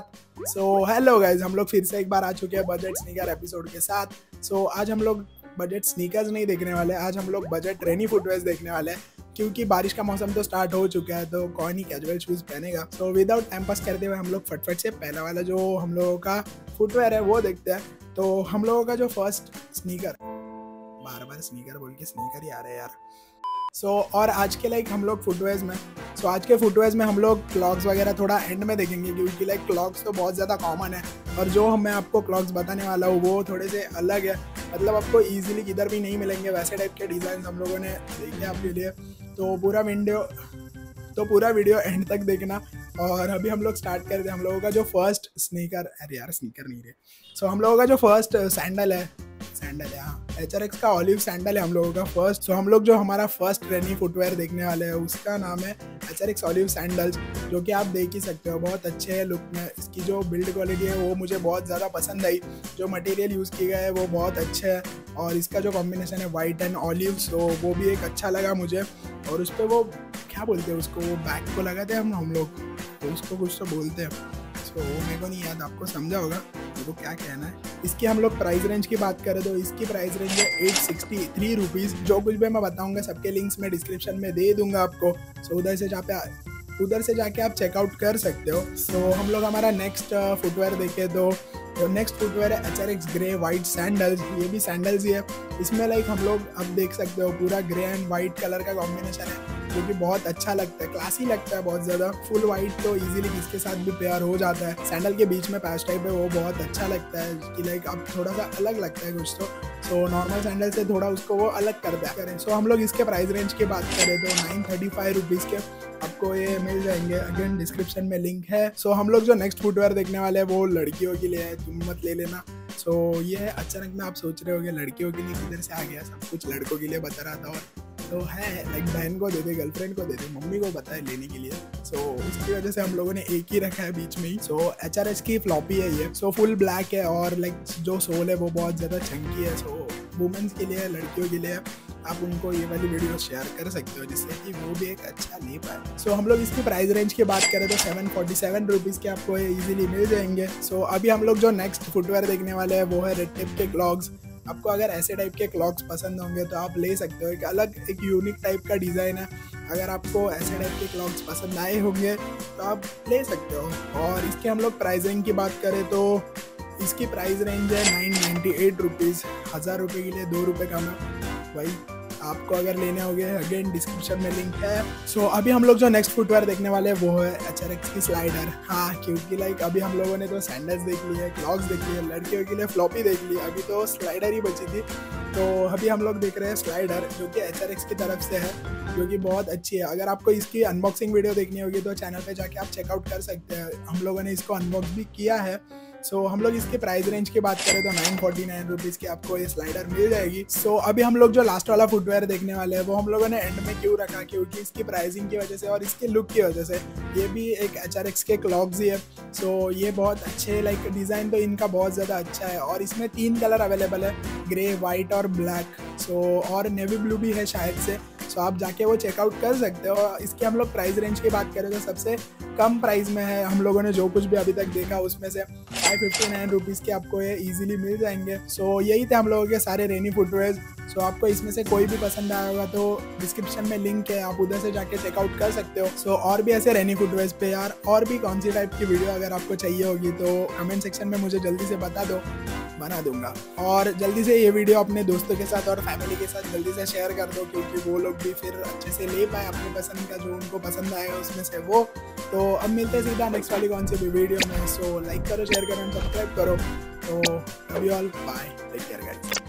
So hello guys, हम लोग फिर से एक बार आ चुके हैं बजट स्नीकर एपिसोड के साथ। आज हम लोग बजट स्नीकर्स नहीं देखने वाले, आज हम लोग बजट रेनी फुटवेयर्स देखने वाले हैं, क्योंकि बारिश का मौसम तो स्टार्ट हो चुका है तो कौन ही कैजुअल शूज़ पहनेगा। तो विदाउट टाइम पास करते हुए हम लोग फटफट से पहला वाला जो हम लोगों का फुटवेयर है वो देखते हैं। तो हम लोगों का जो फर्स्ट स्नीकर, बार बार स्नीकर बोल के स्नीकर ही आ रहे हैं यार। और आज के लाइक हम लोग फुटवेयर्स में आज के फुटवेयर्स में हम लोग क्लॉक्स वगैरह थोड़ा एंड में देखेंगे, क्योंकि लाइक क्लॉक्स तो बहुत ज़्यादा कॉमन है और जो मैं आपको क्लॉक्स बताने वाला हूँ वो थोड़े से अलग है, मतलब आपको ईजिली किधर भी नहीं मिलेंगे। वैसे टाइप के डिज़ाइन हम लोगों ने देखे आपके लिए, तो पूरा वीडियो एंड तक देखना। और अभी हम लोग स्टार्ट करते हैं हम लोगों का जो फर्स्ट स्नीकर, अरे यार स्नीकर नहीं रहे, हम लोगों का जो फर्स्ट सैंडल है हाँ, HRX का ऑलिव सैंडल है हम लोगों का फर्स्ट। हम लोग जो हमारा फर्स्ट रेनी फुटवेयर देखने वाले हैं उसका नाम है HRX ऑलिव सैंडल्स, जो कि आप देख ही सकते हो बहुत अच्छे है लुक में। इसकी जो बिल्ड क्वालिटी है वो मुझे बहुत ज़्यादा पसंद आई, जो मटेरियल यूज़ किया गया है वो बहुत अच्छा है और इसका जो कॉम्बिनेशन है वाइट एंड ऑलिव, वो भी एक अच्छा लगा मुझे। और उस पर वो क्या बोलते हैं उसको, वो बैग को लगाते हैं हम लोग तो उसको कुछ तो बोलते हैं, वो मेरे को नहीं याद, आपको समझा होगा मेरे को क्या कहना है। इसकी हम लोग प्राइस रेंज की बात करें तो इसकी प्राइस रेंज है 863 रुपीज़। जो कुछ भी मैं बताऊंगा सबके लिंक्स मैं डिस्क्रिप्शन में दे दूंगा आपको, उधर से जाके आप चेकआउट कर सकते हो। हम लोग हमारा नेक्स्ट फुटवेयर देखें तो नेक्स्ट फुटवेयर है HRX ग्रे वाइट सैंडल्स। ये भी सैंडल्स ही है, इसमें लाइक हम लोग अब देख सकते हो पूरा ग्रे एंड वाइट कलर का कॉम्बिनेशन है, जो कि बहुत अच्छा लगता है, क्लासी लगता है बहुत ज़्यादा। फुल वाइट तो इजीली इसके साथ भी पेयर हो जाता है। सैंडल के बीच में पैच टाइप है वो बहुत अच्छा लगता है कि लाइक अब थोड़ा सा अलग लगता है कुछ तो, नॉर्मल सैंडल से थोड़ा उसको वो अलग करता है। हम लोग इसके प्राइस रेंज की बात करें तो 935 रुपीज़ के आपको ये मिल जाएंगे, अगेन डिस्क्रिप्शन में लिंक है। हम लोग जो नेक्स्ट फुटवेयर देखने वाले हैं वो लड़कियों के लिए है, तुम मत ले लेना। ये है, अचानक में आप सोच रहे होगे लड़कियों के लिए किधर से आ गया, सब कुछ लड़कों के लिए बता रहा था। और तो है लाइक बहन को दे दे, गर्लफ्रेंड को दे दे, मम्मी को बताए लेने के लिए, उसकी वजह से हम लोगों ने एक ही रखा है बीच में ही। HRX की फ्लॉपी है ये, फुल ब्लैक है और लाइक जो सोल है वो बहुत ज़्यादा चंकी है। वुमेंस के लिए, लड़कियों के लिए आप उनको ये वाली वीडियो शेयर कर सकते हो जिससे कि वो भी एक अच्छा ले पाए। हम लोग इसकी प्राइस रेंज की बात करें तो 747 रुपीज़ के आपको ये ईजिली मिल जाएंगे। अभी हम लोग जो नेक्स्ट फुटवेयर देखने वाले हैं वो है रेड टिप के क्लॉक्स। आपको अगर ऐसे टाइप के क्लॉक्स पसंद होंगे तो आप ले सकते हो, एक अलग एक यूनिक टाइप का डिज़ाइन है। अगर आपको ऐसे टाइप के क्लॉक्स पसंद आए होंगे तो आप ले सकते हो। और इसके हम लोग प्राइसिंग की बात करें तो इसकी प्राइस रेंज है 998 रुपीज़, 1000 रुपये के लिए 2 रुपये कम है भाई। आपको अगर लेने होंगे अगेन डिस्क्रिप्शन में लिंक है। अभी हम लोग जो नेक्स्ट फुटवेयर देखने वाले हैं वो है HRX की स्लाइडर। हाँ, क्योंकि लाइक अभी हम लोगों ने तो सैंडल्स देख ली है, क्लॉक्स देख ली है, लड़कियों के लिए फ्लॉपी देख ली, अभी तो स्लाइडर ही बची थी। अभी हम लोग देख रहे हैं स्लाइडर, जो कि HRX की तरफ से है, जो कि बहुत अच्छी है। अगर आपको इसकी अनबॉक्सिंग वीडियो देखनी होगी तो चैनल पर जाके आप चेकआउट कर सकते हैं, हम लोगों ने इसको अनबॉक्स भी किया है। हम लोग इसके प्राइस रेंज की बात करें तो 949 रुपीज़ की आपको ये स्लाइडर मिल जाएगी। अभी हम लोग जो लास्ट वाला फुटवेयर देखने वाले हैं वो हम लोगों ने एंड में क्यों रखा, क्योंकि इसकी प्राइसिंग की वजह से और इसके लुक की वजह से। ये भी एक HRX के क्लॉक्स ही है। ये बहुत अच्छे लाइक डिज़ाइन तो इनका बहुत ज़्यादा अच्छा है और इसमें 3 कलर अवेलेबल है, ग्रे, वाइट और ब्लैक, और नेवी ब्लू भी है शायद से। आप जाके वो चेकआउट कर सकते हो। इसके हम लोग प्राइस रेंज की बात करें तो सबसे कम प्राइस में है, हम लोगों ने जो कुछ भी अभी तक देखा उसमें से 559 रुपीज़ के आपको ये इजीली मिल जाएंगे। यही थे हम लोगों के सारे रेनी फुटवेयर्स। आपको इसमें से कोई भी पसंद आया होगा तो डिस्क्रिप्शन में लिंक है, आप उधर से जाके चेकआउट कर सकते हो। और भी ऐसे रेनी फुटवेयर्स पे यार और भी कौन सी टाइप की वीडियो अगर आपको चाहिए होगी तो कमेंट सेक्शन में मुझे जल्दी से बता दो, बना दूंगा। और जल्दी से ये वीडियो अपने दोस्तों के साथ और फैमिली के साथ जल्दी से शेयर कर दो, क्योंकि वो लोग भी फिर अच्छे से ले पाए अपने पसंद का, जो उनको पसंद आएगा उसमें से वो। अब मिलते हैं सीधा नेक्स्ट वाली कौन सी भी वीडियो में। लाइक करो, शेयर करो, सब्सक्राइब करो। Love you all, bye, take care guys.